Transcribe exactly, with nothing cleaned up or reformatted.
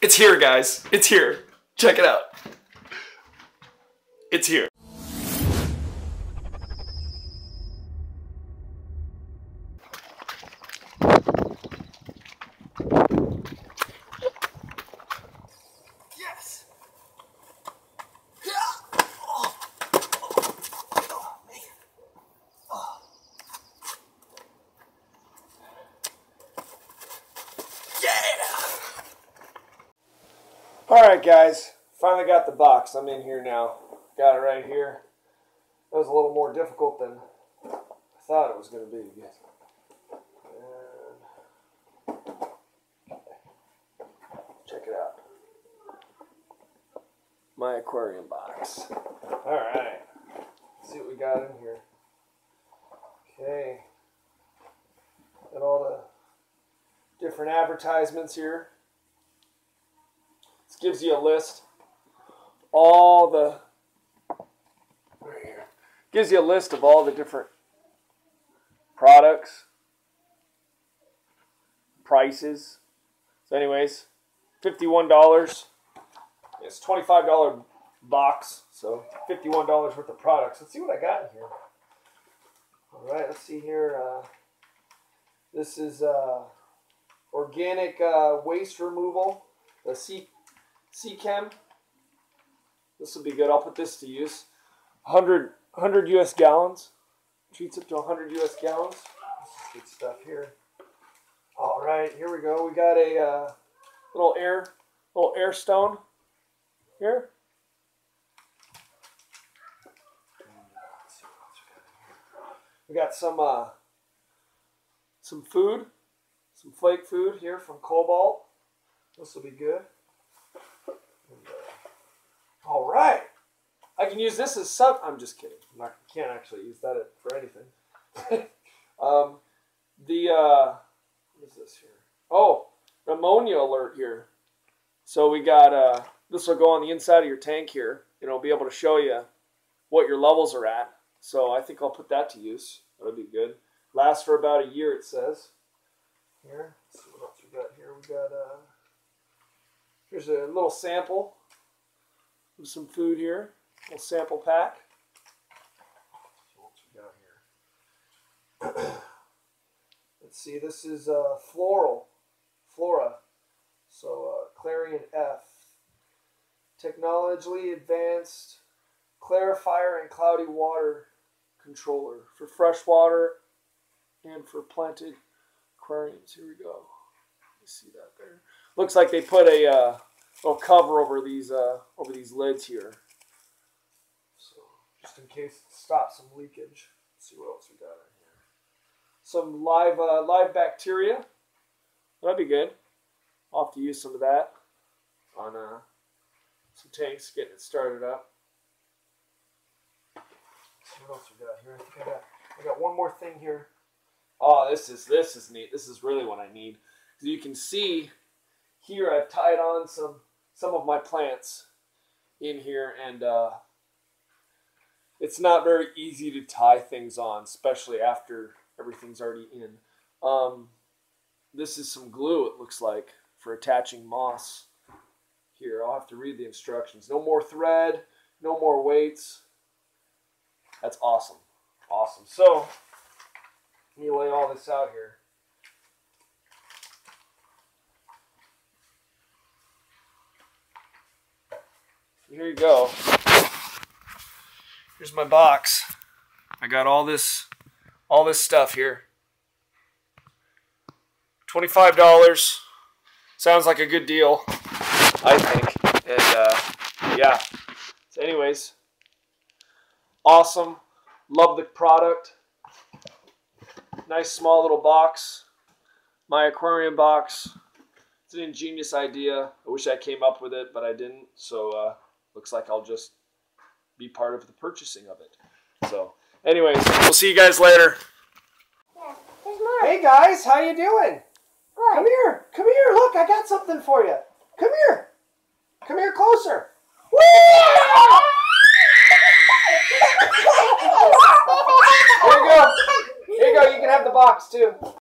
It's here, guys. It's here. Check it out. It's here. Yes. Yeah. Oh. Oh, man. Oh. Yeah. All right, guys. Finally got the box. I'm in here now. Got it right here. That was a little more difficult than I thought it was going to be. Yes. Check it out. My aquarium box. Alright. Let's see what we got in here. Okay. Got all the different advertisements here. This gives you a list. All the right here. Gives you a list of all the different products, prices. So anyways, fifty-one dollars. It's twenty-five dollar box, so fifty-one dollars worth of products. Let's see what I got in here. All right, let's see here. Uh, this is uh, organic uh, waste removal, the Seachem. This will be good. I'll put this to use. one hundred, one hundred U S gallons. Treats up to one hundred U S gallons. Good stuff here. All right, here we go. We got a uh, little air, little air stone here. We got some uh, some food, some flake food here from Cobalt. This will be good. All right, I can use this as sub. I'm just kidding. I'm not, can't actually use that for anything. um, the uh, what is this here? Oh, ammonia alert here. So we got uh, this will go on the inside of your tank here. You know, be able to show you what your levels are at. So I think I'll put that to use. That'll be good. Lasts for about a year, it says. Here, let's see what else we got here. We got uh, here's a little sample. Some food here, a little sample pack. What we got here? Let's see. This is uh, floral, flora. So uh, Clarion F, technologically advanced clarifier and cloudy water controller for fresh water and for planted aquariums. Here we go. You see that there? Looks like they put a. Uh, Little cover over these uh, over these lids here, so just in case it stops some leakage. Let's see what else we got in here. Some live uh, live bacteria. That'd be good. I'll have to use some of that on uh, some tanks, getting it started up. Let's see what else we got here. I think I got I got one more thing here. Oh, this is this is neat. This is really what I need. So you can see here I've tied on some. Some of my plants in here, and uh, it's not very easy to tie things on, especially after everything's already in. Um, this is some glue, it looks like, for attaching moss. Here, I'll have to read the instructions. No more thread, no more weights. That's awesome. Awesome. So, let me lay all this out here. Here you go. Here's my box. I got all this, all this stuff here. twenty-five dollars. Sounds like a good deal, I think. And uh, yeah. So anyways, awesome. Love the product. Nice small little box. My aquarium box. It's an ingenious idea. I wish I came up with it, but I didn't. So. Uh, Looks like I'll just be part of the purchasing of it. So, anyways, we'll see you guys later. Yeah, there's more. Hey guys, how you doing? Good. Come here, come here. Look, I got something for you. Come here, come here closer. Woo! Here you go. Here you go. You can have the box too.